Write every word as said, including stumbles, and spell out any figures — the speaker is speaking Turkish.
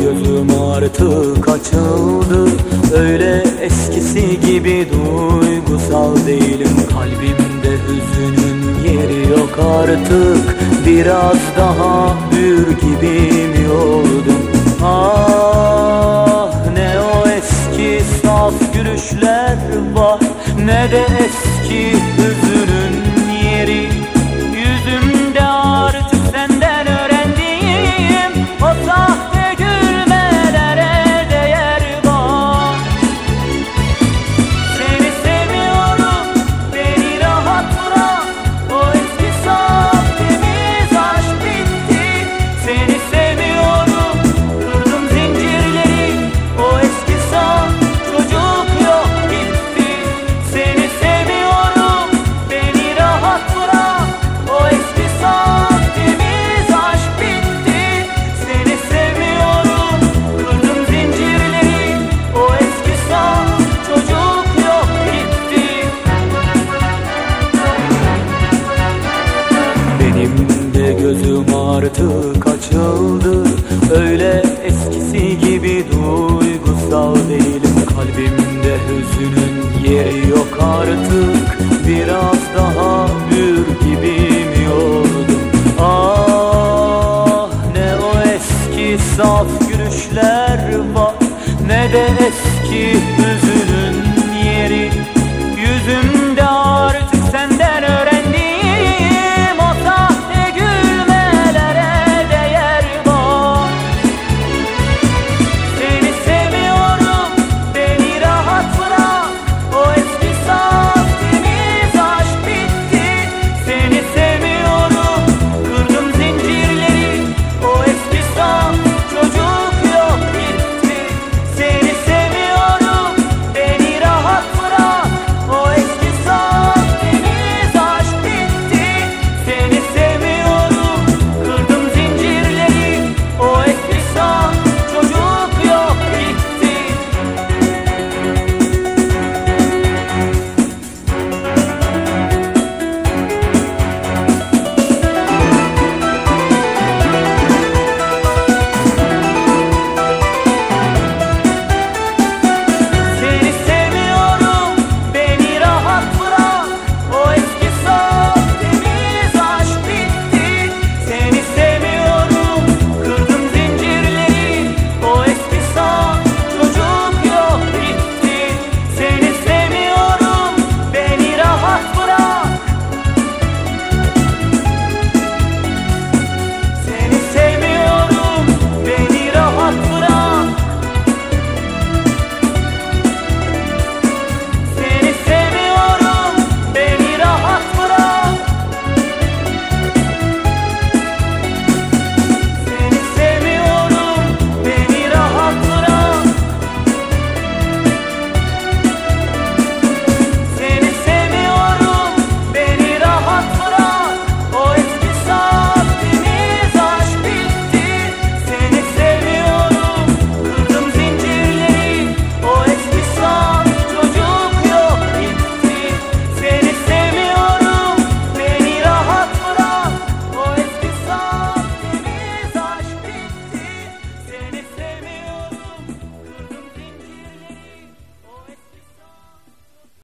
gözüm artık açıldı. Öyle eskisi gibi duygusal değilim. Kalbimde hüzünün yeri yok artık. Biraz daha büyür gibiyim yordum. Ah ne o eski saf gülüşler var, ne de eski hüzünün yeri. Yüzümde artık senden öğrendiğim o sahte gülmelere değer var. Seni seviyorum, beni rahat bırak. O eski saf temiz aşk bitti. Seni seviyorum, kırdım zincirleri. O eski saf çocuk yok gitti. Seni seviyorum, beni rahat bırak. O eski saf temiz aşk bitti. Seni seviyorum, kırdım zincirleri. O eski saf çocuk yok gitti. Benim de gözüm artık açıldı. Öyle eskisi gibi duygusal değilim. Kalbimde hüzünün yeri yok artık. Biraz daha büyür gibiyim yordum. Ah ne o eski saf gülüşler var, ne de eski hüzün.